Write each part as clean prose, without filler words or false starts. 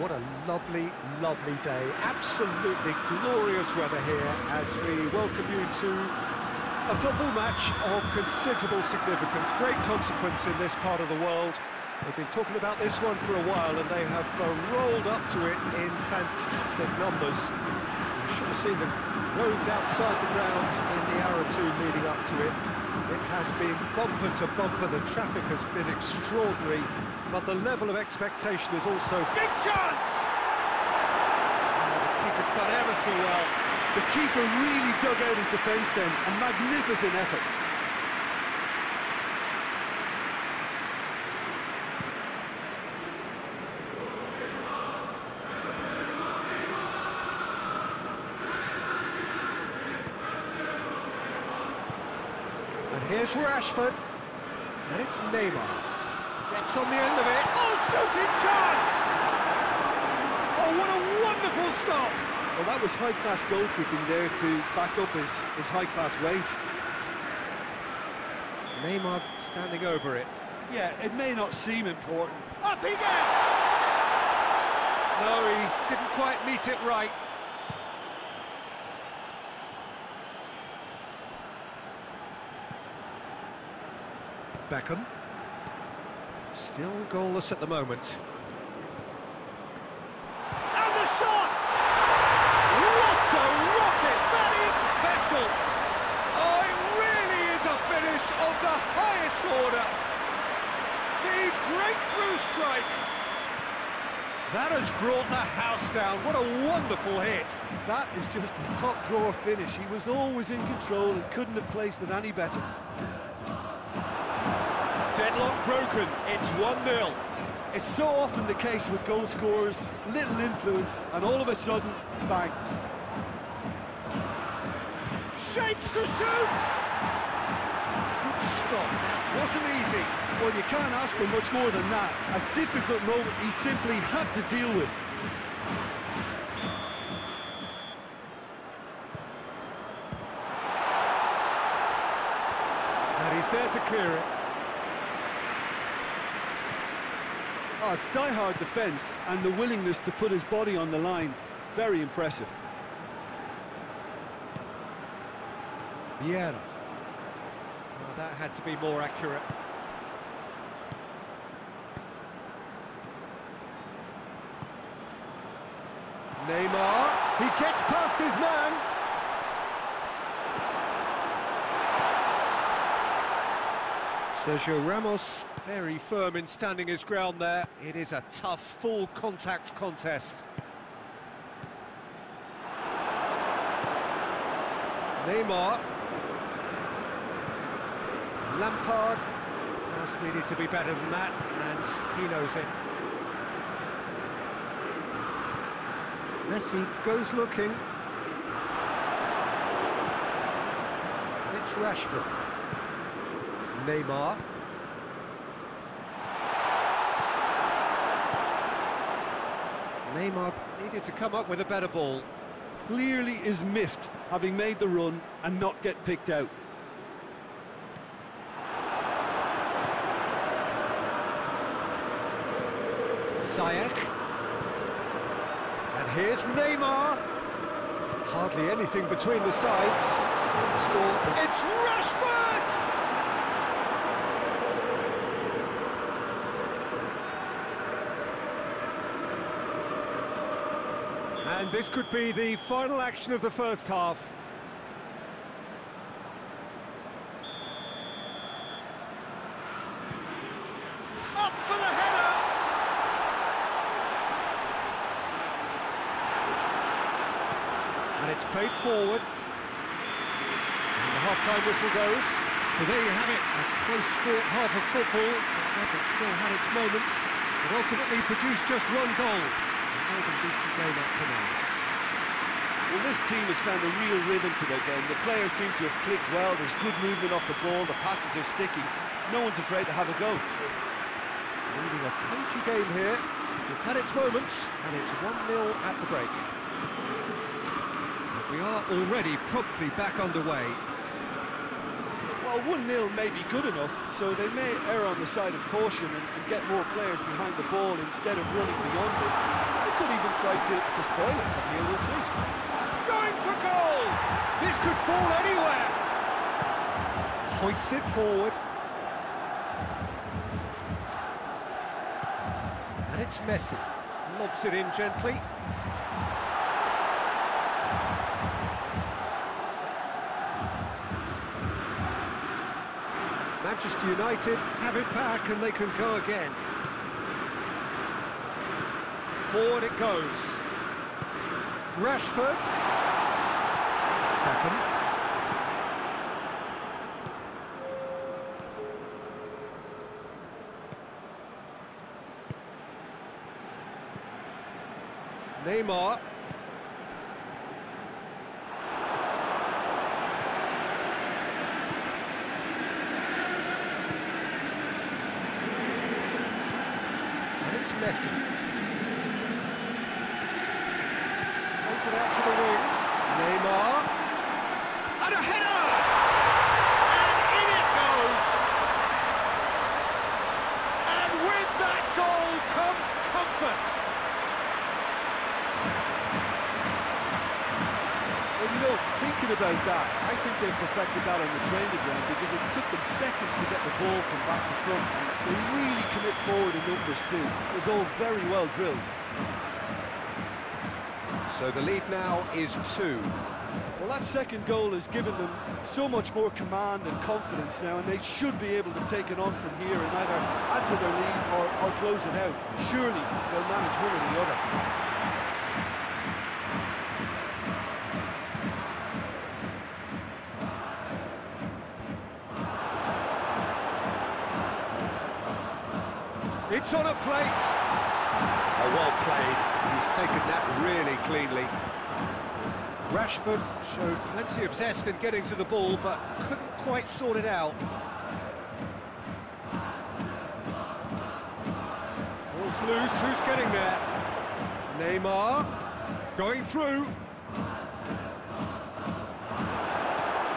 What a lovely, lovely day. Absolutely glorious weather here as we welcome you to a football match of considerable significance. Great consequence in this part of the world. They've been talking about this one for a while and they have rolled up to it in fantastic numbers. You should have seen the roads outside the ground in the hour or two leading up to it. It has been bumper to bumper, the traffic has been extraordinary, but the level of expectation is also... Big chance! The keeper's done ever so well. The keeper really dug out his defence then, a magnificent effort. And here's Rashford, and it's Neymar. Gets on the end of it. Oh, shooting chance! Oh, what a wonderful stop! Well, that was high-class goalkeeping there to back up his high-class wage. Neymar standing over it. Yeah, it may not seem important. Up he gets! No, he didn't quite meet it right. Beckham, still goalless at the moment. And the shot! What a rocket! That is special! Oh, it really is a finish of the highest order. The breakthrough strike. That has brought the house down. What a wonderful hit. That is just the top drawer finish. He was always in control and couldn't have placed it any better. Deadlock broken, it's 1-0. It's so often the case with goal scorers, little influence, and all of a sudden, bang. Shapes to shoot! Good stop, that wasn't easy. Well, you can't ask for much more than that. A difficult moment he simply had to deal with. And he's there to clear it. Oh, it's die-hard defence and the willingness to put his body on the line. Very impressive. Viera. Oh, that had to be more accurate. Neymar. He gets past his man. Sergio Ramos, very firm in standing his ground there. It is a tough, full-contact contest. Neymar. Lampard. Just needed to be better than that, and he knows it. Messi goes looking. And it's Rashford. Neymar. Neymar needed to come up with a better ball. Clearly is miffed, having made the run and not get picked out. Zayek. And here's Neymar. Hardly anything between the sides. The score. It's Rashford! And this could be the final action of the first half. Up for the header! And it's played forward. And the half-time whistle goes. So there you have it, a close-sport half of football. It still had its moments, but ultimately produced just one goal. Decent game up tonight. Well, this team has found a real rhythm to their game. The players seem to have clicked well. There's good movement off the ball. The passes are sticking. No one's afraid to have a go. Leading a punchy game here. It's had its moments, and it's 1-0 at the break. But we are already promptly back underway. Well, 1-0 may be good enough, so they may err on the side of caution and get more players behind the ball instead of running beyond it. They could even try to spoil it from here, we'll see. Going for goal! This could fall anywhere! Hoists it forward. And it's Messi. Lobs it in gently. Manchester United have it back and they can go again. Forward it goes. Rashford. Beckham. Neymar. Messi. Takes it out to the wing. Neymar. And a header! And in it goes! And with that goal comes comfort! Well, you know, thinking about that, I think they perfected that on the training ground because it took them seconds to get the ball from back to front. They really commit forward in numbers too. It was all very well drilled. So the lead now is 2. Well, that second goal has given them so much more command and confidence now, and they should be able to take it on from here and either add to their lead or close it out. Surely they'll manage one or the other. It's on a plate. Oh, well played. He's taken that really cleanly. Rashford showed plenty of zest in getting to the ball, but couldn't quite sort it out. Ball's loose. Who's getting there? Neymar going through.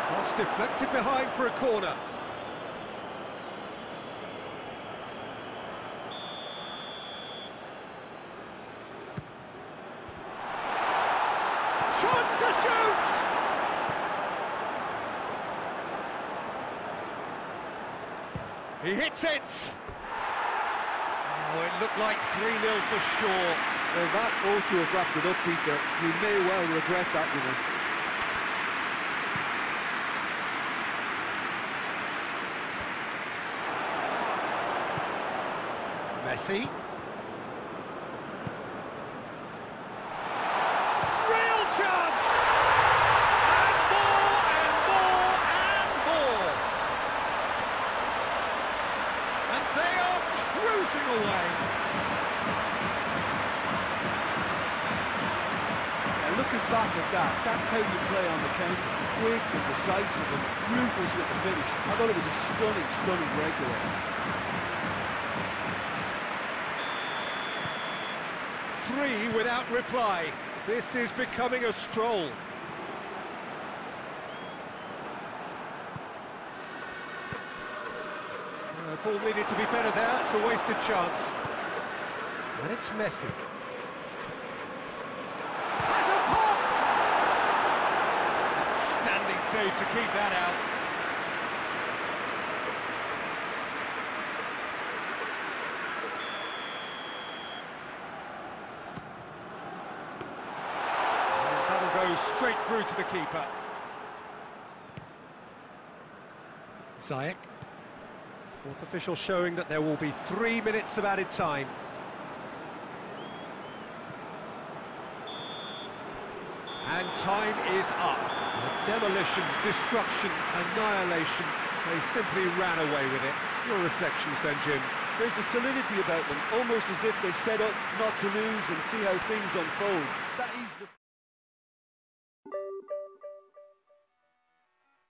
Cross deflected behind for a corner. Chance to shoot! He hits it! Oh, it looked like 3-0 for sure. Well, that ought to have wrapped it up, Peter. You may well regret that, you know. Messi. Chance! And more, and more, and more! And they are cruising away! Now, looking back at that, that's how you play on the counter. Quick and decisive and ruthless with the finish. I thought it was a stunning, stunning breakaway. Three without reply. This is becoming a stroll. The ball needed to be better there, it's a wasted chance. And it's Messi. Has a pop! Standing save to keep that out. Straight through to the keeper. Zayek. Fourth official showing that there will be 3 minutes of added time. And time is up. Demolition, destruction, annihilation. They simply ran away with it. Your reflections then, Jim. There's a solidity about them, almost as if they set up not to lose and see how things unfold. That